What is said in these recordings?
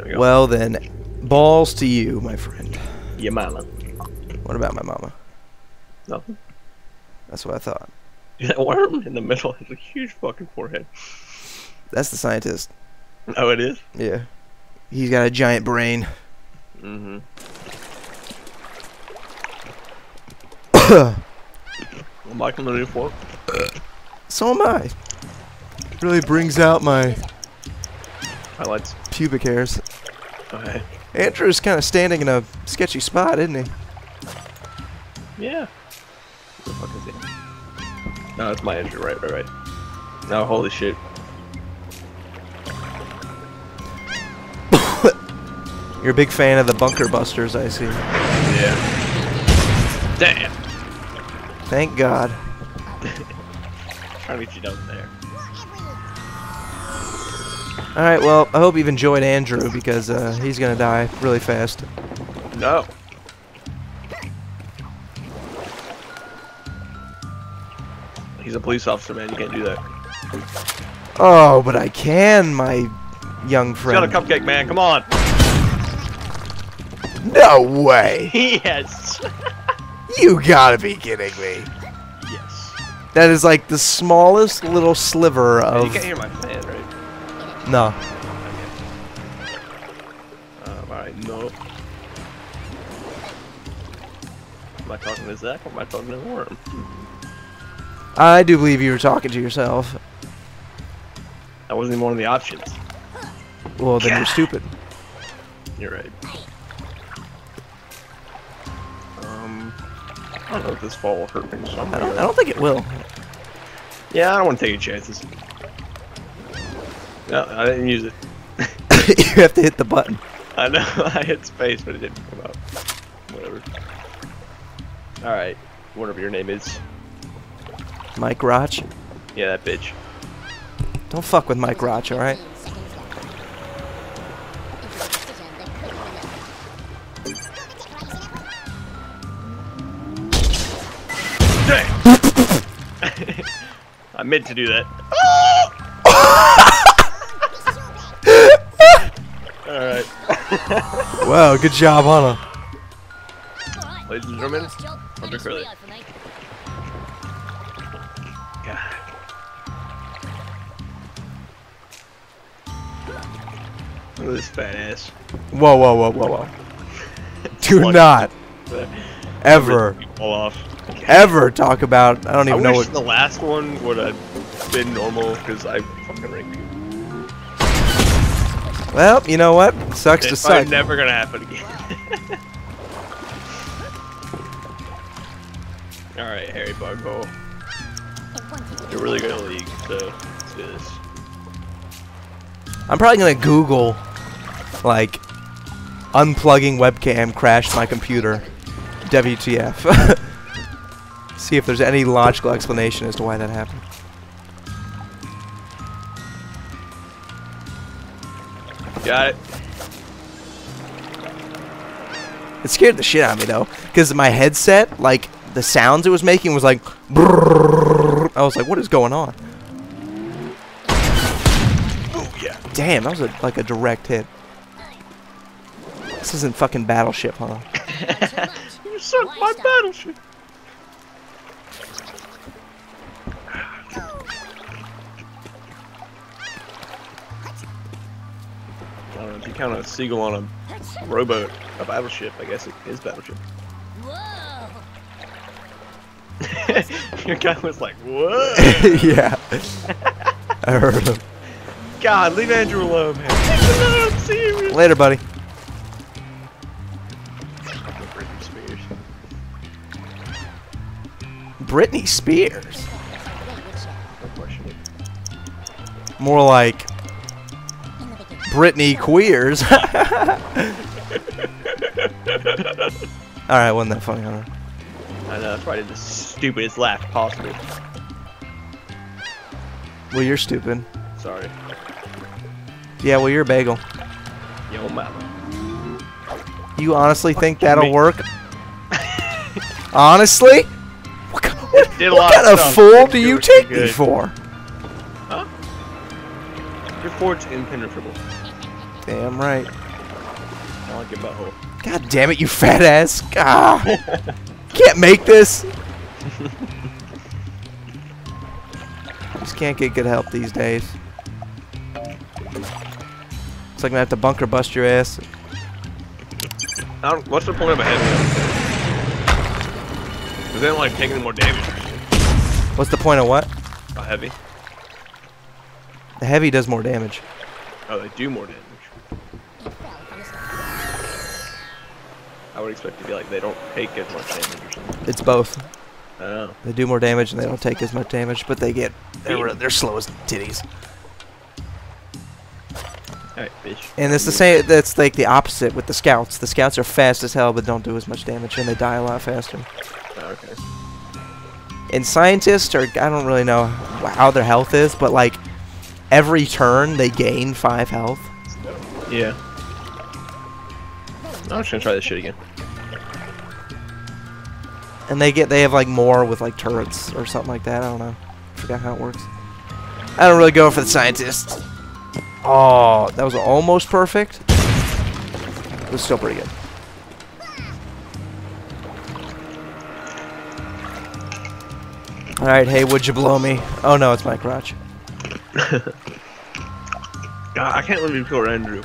There we go. Well then, balls to you, my friend. Your mama. What about my mama? Nothing. That's what I thought. That worm in the middle has a huge fucking forehead. That's the scientist. Oh, it is? Yeah. He's got a giant brain. Mm-hmm. Am I coming to report? So am I. It really brings out my highlights. Pubic hairs. Okay. Andrew's kind of standing in a sketchy spot, isn't he? Yeah. What the fuck is it? No, that's my Andrew. Right. No, holy shit. You're a big fan of the Bunker Busters, I see. Yeah. Damn. Thank God. Trying to get you down there. Alright, well, I hope you've enjoyed Andrew, because he's gonna die really fast. No. He's a police officer, man. You can't do that. Oh, but I can, my young friend. He's got a cupcake, man. Come on. No way! Yes! You gotta be kidding me! Yes. That is like the smallest little sliver of... You can't hear my fan, right? No. Okay. Alright, no. Am I talking to Zach or am I talking to the worm? I do believe you were talking to yourself. That wasn't even one of the options. Well, then you're stupid. You're right. I don't know if this fall will hurt me. I don't think it will. Yeah, I don't want to take any chances. No, I didn't use it. You have to hit the button. I know, I hit space, but it didn't come up. Whatever. Alright, whatever your name is. Mike Roch? Yeah, that bitch. Don't fuck with Mike Roch, alright? I meant to do that. Alright. Wow, good job, Hannah. Ladies and gentlemen, Hunter Curly. God. Look at this fat ass. Whoa. Do not ever fall off. Ever talk about? I don't even know. I wish the last one would have been normal because I fucking rigged you. Well, you know what? It sucks to suck. It's never gonna happen again. All right, Harry Bungle. You're really gonna leak, so let's do this. I'm probably gonna Google like unplugging webcam crashed my computer. WTF. See if there's any logical explanation as to why that happened. Got it. It scared the shit out of me though, because my headset, like the sounds it was making, was like. Brrr. I was like, "What is going on?" Oh yeah. Damn, that was like a direct hit. This isn't fucking Battleship, huh? You suck my Battleship. If you count a seagull on a rowboat, a battleship, I guess it is Battleship. Your guy was like, whoa! Yeah. I heard him. God, leave Andrew alone, man. I'm serious. Later, buddy. Britney Spears. Britney Spears? No question. More like... Britney Queers. Alright, wasn't that funny, huh? I know, that's probably the stupidest laugh possible. Well, you're stupid. Sorry. Yeah, well, you're a bagel. Yo, mama. You honestly think that'll work? Honestly? What kind of fool do you take me for? Your fort's impenetrable. Damn right. I like your butthole. God damn it, you fat ass. Ah, can't make this. Just can't get good help these days. Looks like I'm gonna have to bunker bust your ass. What's the point of a heavy? Is that like taking more damage? What's the point of what? A heavy. The heavy does more damage. Oh, they do more damage. I would expect to be like they don't take as much damage or something. It's both. Oh. They do more damage and they don't take as much damage, but they get they're slow as titties. Alright, bitch. And it's the same. That's like the opposite with the scouts. The scouts are fast as hell, but don't do as much damage, and they die a lot faster. Oh, okay. And scientists are, I don't really know how their health is, but like every turn they gain 5 health. Yeah. I'm just gonna try this shit again. And they have like more with like turrets or something like that. I don't know. I forgot how it works. I don't really go for the scientists. Oh, that was almost perfect. It was still pretty good. Alright, hey, would you blow me? Oh no, it's my crotch. God, I can't let you kill Andrew.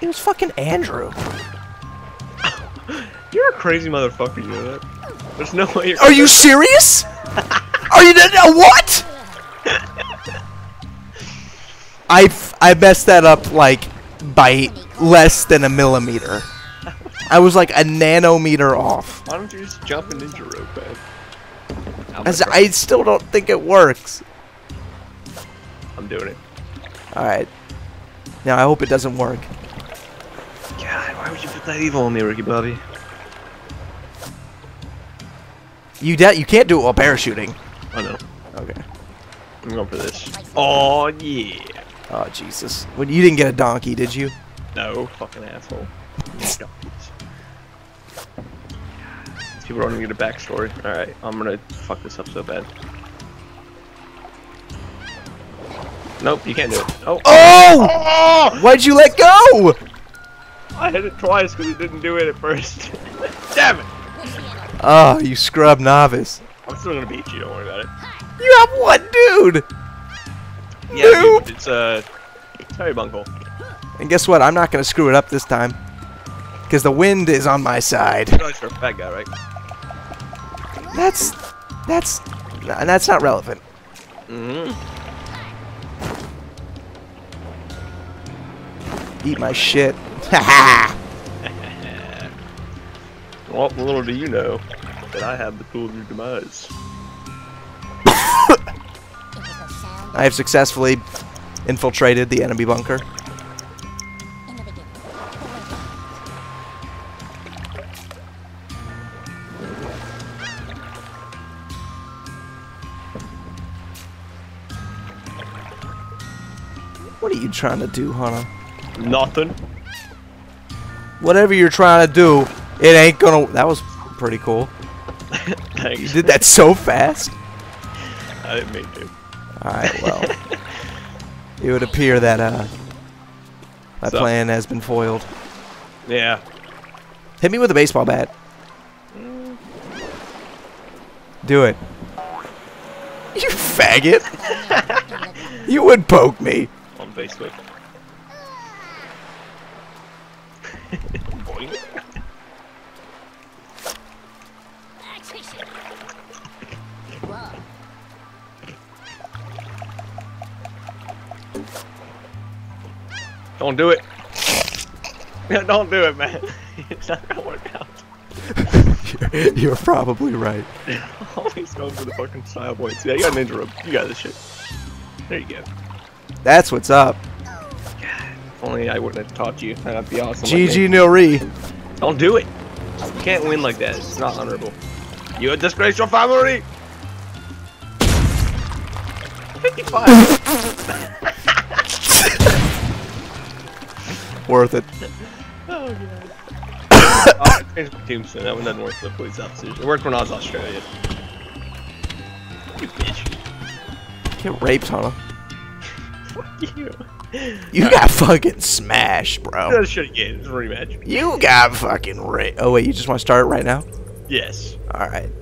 It was fucking Andrew. You're a crazy motherfucker, you know that? There's no way you're- Are you serious? Are you- What? I messed that up like by less than a millimeter. I was like a nanometer off. Why don't you just jump and ninja rope, man? I still don't think it works. I'm doing it. Alright. Now I hope it doesn't work. God, why would you put that evil on me, Ricky Bobby? You can't do it while parachuting. Oh no. Okay. I'm going for this. Oh yeah. Oh Jesus. Well, you didn't get a donkey, did you? No, fucking asshole. People don't even get a backstory. Alright, I'm gonna fuck this up so bad. Nope, you can't do it. Oh! Oh! Oh! Why'd you let go? I hit it twice because it didn't do it at first. Damn it! Oh, you scrub novice. I'm still gonna beat you, don't worry about it. You have one dude! Yeah, dude, it's a Terrybungle. And guess what? I'm not gonna screw it up this time. Because the wind is on my side. You're a fat guy, right? That's not relevant. Mm-hmm. Eat my shit. Ha ha! Well, little do you know that I have the tool of your demise. I have successfully infiltrated the enemy bunker. What are you trying to do, Hunter? Nothing. Whatever you're trying to do, it ain't gonna... That was pretty cool. Thanks. You did that so fast. I didn't mean to. Alright, well. It would appear that my plan has been foiled. Yeah. Hit me with a baseball bat. Do it. You faggot! You would poke me. On Facebook. Don't do it. Yeah, don't do it, man. It's not gonna work out. You're probably right. Always going for the fucking style points. Yeah, you got an ninja rope. You got this shit. There you go. That's what's up. God, if only I wouldn't have taught you. That'd be awesome. GG Nilri. Don't do it. You can't win like that. It's not honorable. You disgrace your family. 55. Worth it. Oh god. I changed my tombstone. That one doesn't work for the police officers. It worked when I was Australian. You bitch. Get raped, Hana. Fuck you. You got fucking smashed, bro. That should've been a rematch. You got fucking... Oh, wait, you just want to start right now? Yes. All right.